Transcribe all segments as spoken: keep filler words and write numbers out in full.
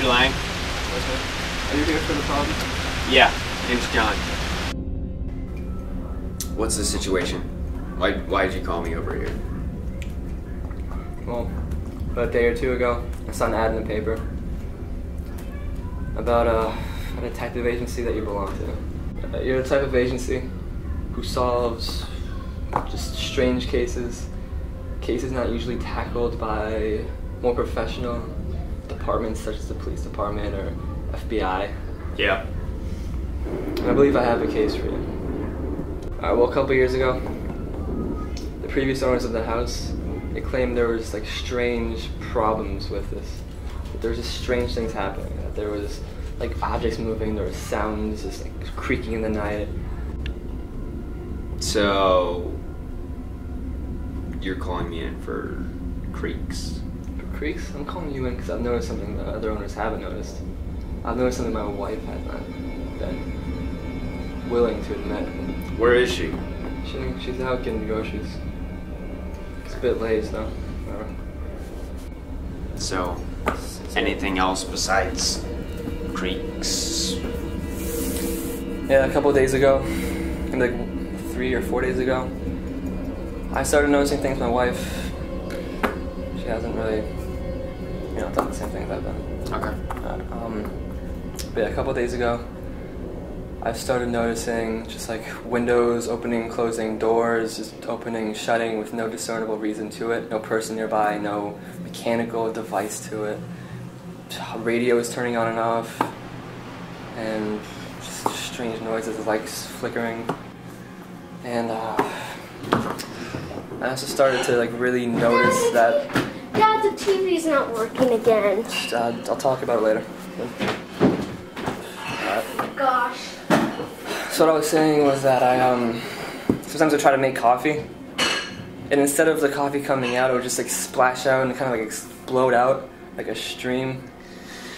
Mister Lang. Okay. Are you here for the problem? Yeah, name's John. What's the situation? Why, why did you call me over here? Well, about a day or two ago, I saw an ad in the paper about uh, a type of agency that you belong to. Uh, you're a type of agency who solves just strange cases, cases not usually tackled by more professional departments such as the police department or F B I. Yeah. And I believe I have a case for you. Uh, well, a couple years ago, the previous owners of the house, they claimed there was like strange problems with this. That there was just strange things happening. That there was like objects moving. There was sounds just like creaking in the night. So you're calling me in for creaks? For creaks? I'm calling you in because I've noticed something that other owners haven't noticed. I've noticed something my wife has not been willing to admit. Where is she? she? She's out getting groceries. It's a bit late, so. So, anything else besides creaks? Yeah, a couple of days ago, maybe like three or four days ago, I started noticing things. My wife, she hasn't really, you know, done the same things I've done. Okay. Uh, um, but yeah, a couple of days ago, I've started noticing just like windows opening, closing, doors just opening, shutting with no discernible reason to it, no person nearby, no mechanical device to it. Radio is turning on and off, and just strange noises, the lights flickering. And uh, I also started to like really notice that. Dad, the T V's not working again. Uh, I'll talk about it later. Uh, Gosh. So what I was saying was that I, um, sometimes I try to make coffee, and instead of the coffee coming out, it would just like splash out and kind of like explode out, like a stream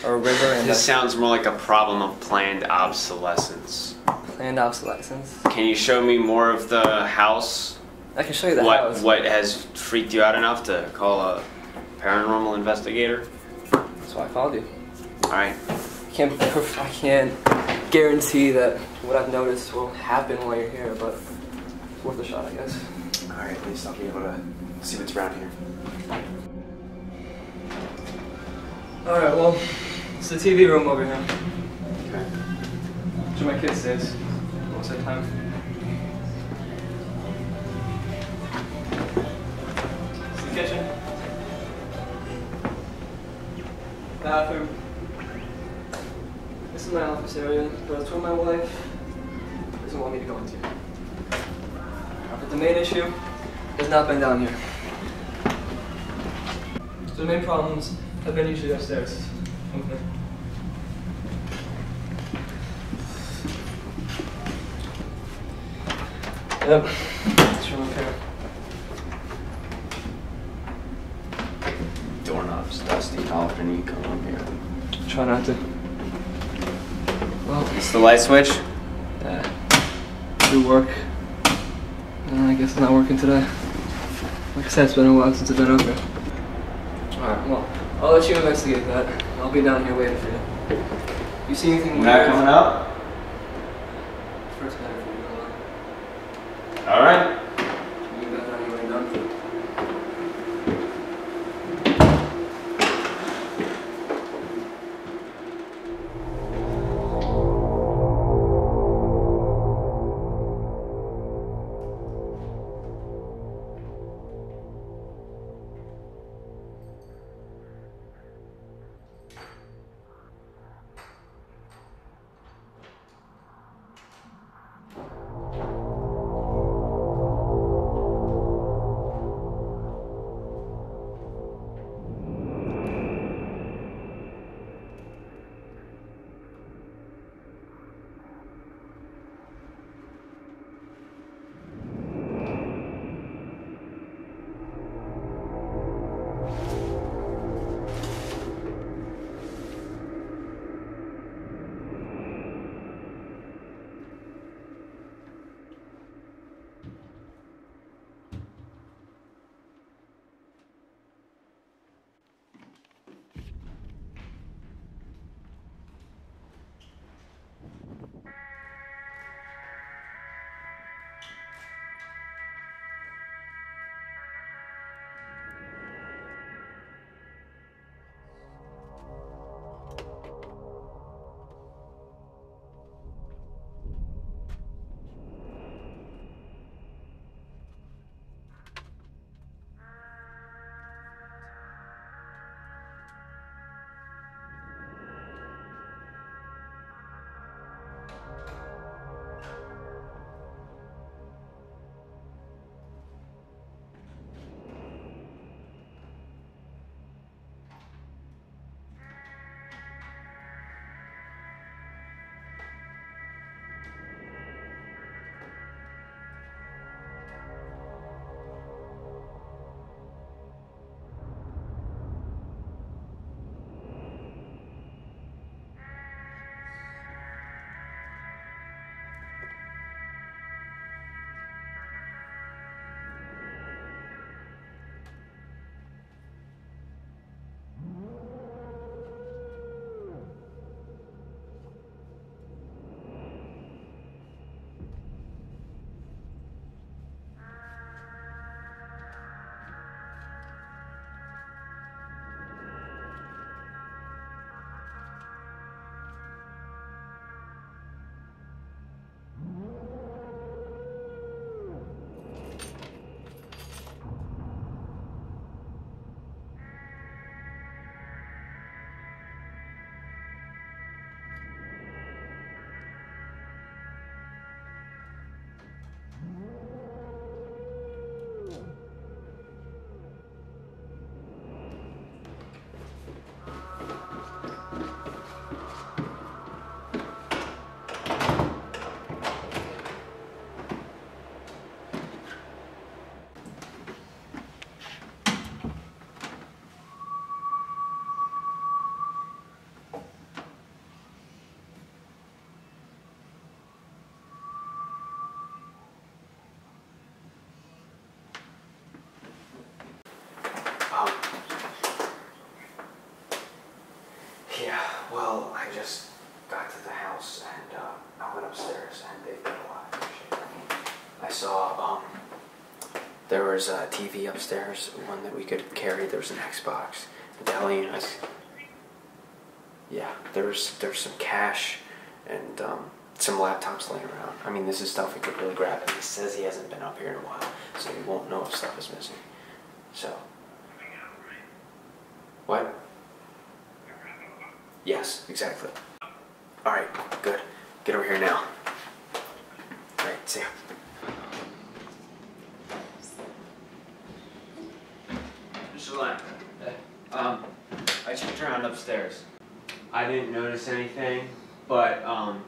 or a river. And this sounds more like a problem of planned obsolescence. Planned obsolescence? Can you show me more of the house? I can show you the what, house. What has freaked you out enough to call a paranormal investigator? That's why I called you. Alright. I can't, I can't guarantee that what I've noticed will happen while you're here, but it's worth a shot, I guess. All right, at least I'll be able to see what's around here. All right, well, it's the T V room over here. Okay. That's where my kid stays. What's that time? It's the kitchen. Bathroom. This is my office area, but it's where my wife doesn't want me to go into. But the main issue has not been down here. So the main problems have been usually upstairs. Okay. Yep, it's from up here. Doorknobs, dusty, how often you come up here? Try not to. Well, it's the light switch. Yeah. Do work. Uh, I guess it's not working today. Like I said, it's been a while since I've been over. Alright, well, I'll let you investigate that. I'll be down here waiting for you. You see anything weird? Not coming out? First better for you. Alright. You got that anyway done. upstairs, and they've done a lot of shit. I saw, um, there was a T V upstairs, one that we could carry. There was an Xbox, a deli, and I, yeah, there was, there was some cash, and, um, some laptops laying around. I mean, this is stuff we could really grab, and he says he hasn't been up here in a while, so he won't know if stuff is missing. So. What? Yes, exactly. Alright, good. Get over here now. Alright, see ya. Mister Lang, um, I checked around upstairs. I didn't notice anything, but, um,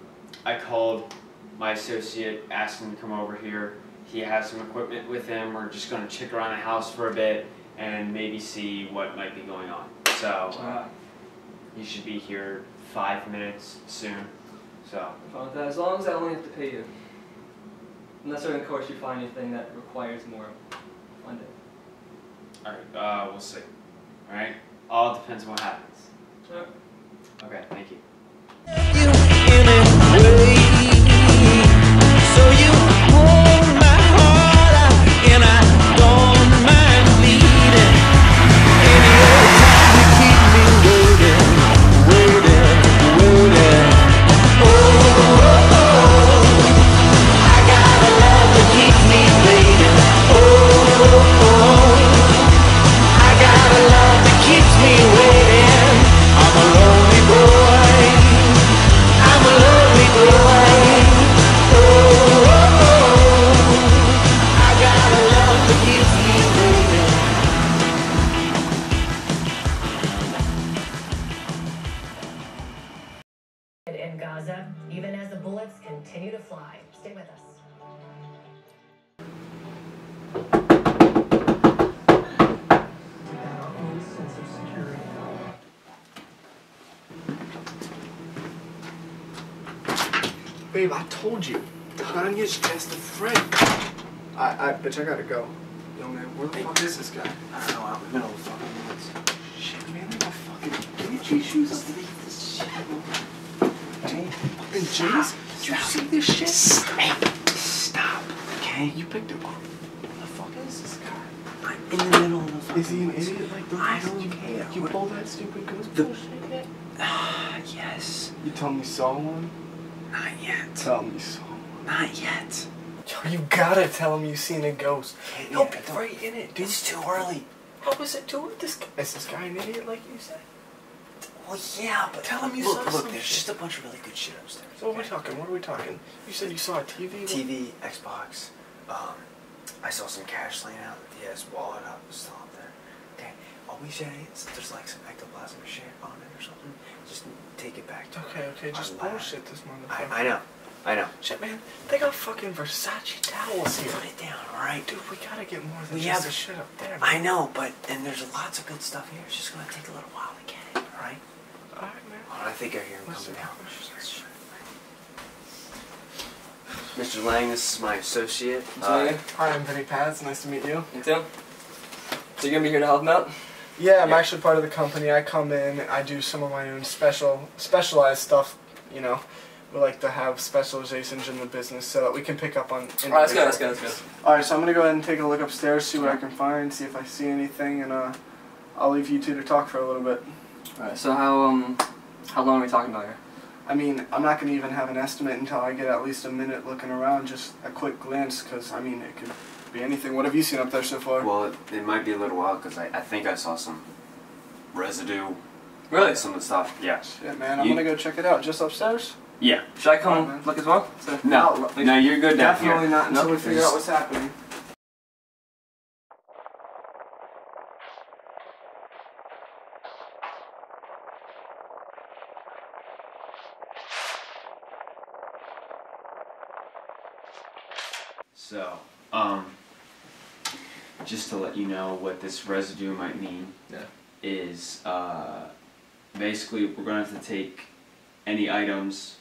I called my associate, asked him to come over here. He has some equipment with him. We're just going to check around the house for a bit and maybe see what might be going on. So uh, you should be here five minutes soon. So as long as I only have to pay you, unless of course you find anything that requires more funding. All right, uh, we'll see. All right, all depends on what happens. Sure. Okay, thank you. In Gaza, even as the bullets continue to fly. Stay with us. Babe, I told you. Tanya's just a friend. I, I, bitch, I gotta go. Yo, man, where the hey, fuck is this guy? I don't know, out in the middle of the fucking woods. Shit, man, they got fucking itchy shoes underneath this shit. Fucking jeez, did you see this shit? Stop. Stop. Okay, you picked him up. What the fuck is this guy? I'm in the middle of the fucking. Is he an idiot? Place. Like the I don't you care. You pulled that stupid goose bullshit. Ah, yes. You tell me you saw one? Not yet. Tell me you saw one. Not yet. Yo, you gotta tell him you seen a ghost. He'll be right in it, dude. It's too early. How is it too? This guy? Is this guy an idiot like you said? Well, yeah, but tell him you look, saw look, there's shit. Just a bunch of really good shit upstairs. So what okay. are we talking? What are we talking? You said you saw a T V? T V, Xbox. Um, I saw some cash laying out. He has wallet up. It's still up there. Okay. All we say is there's like some ectoplasm shit on it or something. Just take it back to Okay, okay. Just bullshit this motherfucker. I, I know. I know. Shit, man. They got fucking Versace towels here. Put it down, alright? Dude, we gotta get more than we just have, the shit up there. Man. I know, but, and there's lots of good stuff here. It's just gonna take a little while to get it, alright? All right, man. Oh, I think I hear him coming down. Mister Lang, this is my associate. Uh, Hi, I'm Vinnie Pat. It's nice to meet you. You too. So you're going to be here to help him out? Yeah, I'm yeah. actually part of the company. I come in, I do some of my own special, specialized stuff, you know. We like to have specializations in the business so that we can pick up on... All right, let's go, let's go, let's go. All right, so I'm going to go ahead and take a look upstairs, see what I can find, see if I see anything, and uh, I'll leave you two to talk for a little bit. Alright, so how um how long are we talking about here? I mean, I'm not going to even have an estimate until I get at least a minute looking around, just a quick glance, because, I mean, it could be anything. What have you seen up there so far? Well, it, it might be a little while, because I, I think I saw some residue. Really? Some of the stuff, yeah. Shit, man, I'm going to go check it out. Just upstairs? Yeah. Should I come right, look as well? So, no, no, no, you're good down here. Definitely not until we figure out what's happening. So, um, just to let you know what this residue might mean yeah. is uh, basically we're going to have to take any items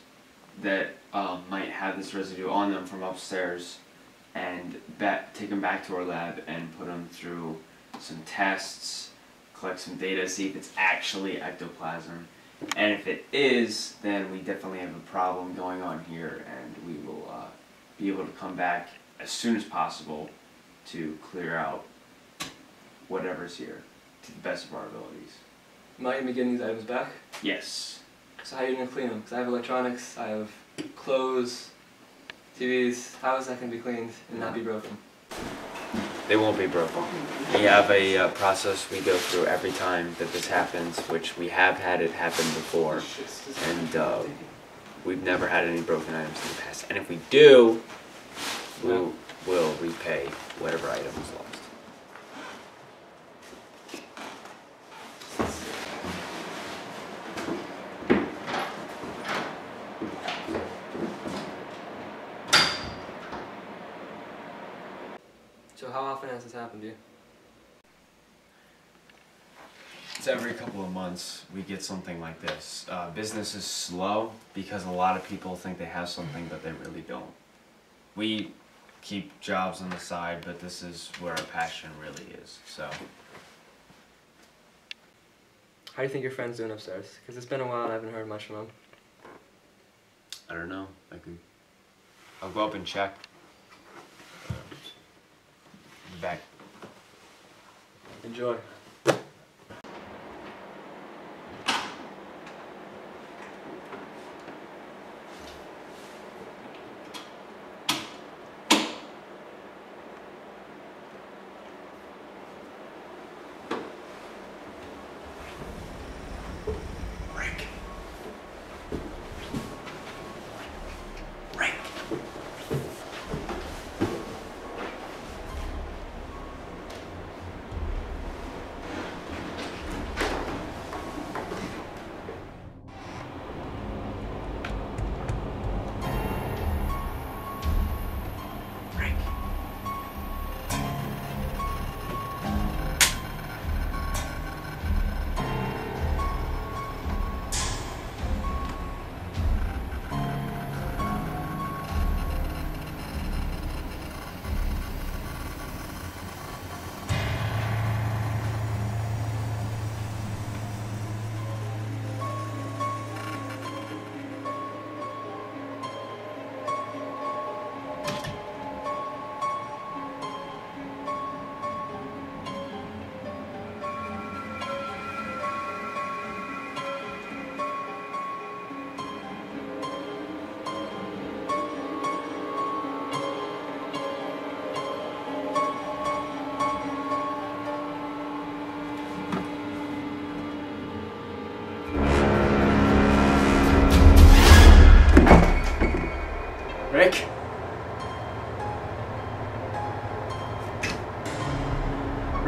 that um, might have this residue on them from upstairs and back, take them back to our lab and put them through some tests, collect some data, see if it's actually ectoplasm, And if it is, then we definitely have a problem going on here, and we will uh, be able to come back as soon as possible to clear out whatever's here to the best of our abilities. Am I going to be getting these items back? Yes. So how are you going to clean them? Because I have electronics, I have clothes, T Vs. How is that going to be cleaned and not be broken? They won't be broken. We have a uh, process we go through every time that this happens, which we have had it happen before, and uh, we've never had any broken items in the past. And if we do, we'll, we'll repay whatever item was lost. So how often has this happened to you? It's every couple of months we get something like this. Uh, business is slow because a lot of people think they have something, but they really don't. We keep jobs on the side, but this is where our passion really is. So, how do you think your friend's doing upstairs? Because it's been a while and I haven't heard much from him. I don't know. I can. I'll go up and check. Back. Enjoy.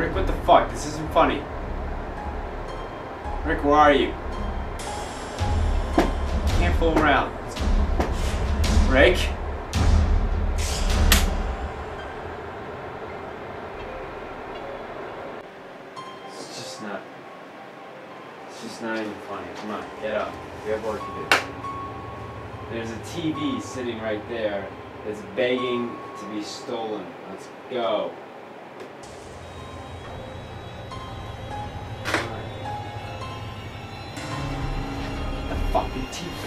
Rick, what the fuck? This isn't funny. Rick, where are you? Can't fool around. Rick? It's just not... It's just not even funny. Come on, get up. We have work to do. There's a T V sitting right there that's begging to be stolen. Let's go. Fucking T V.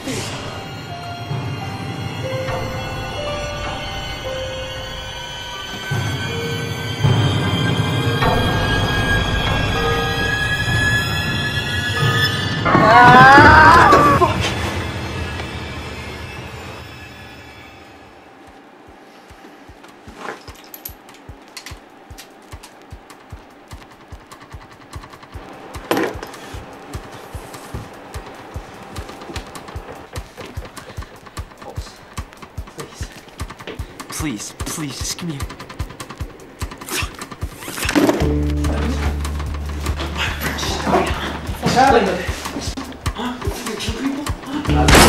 Please, please, just give me a... What's happening? Huh? Did you kill people? Huh?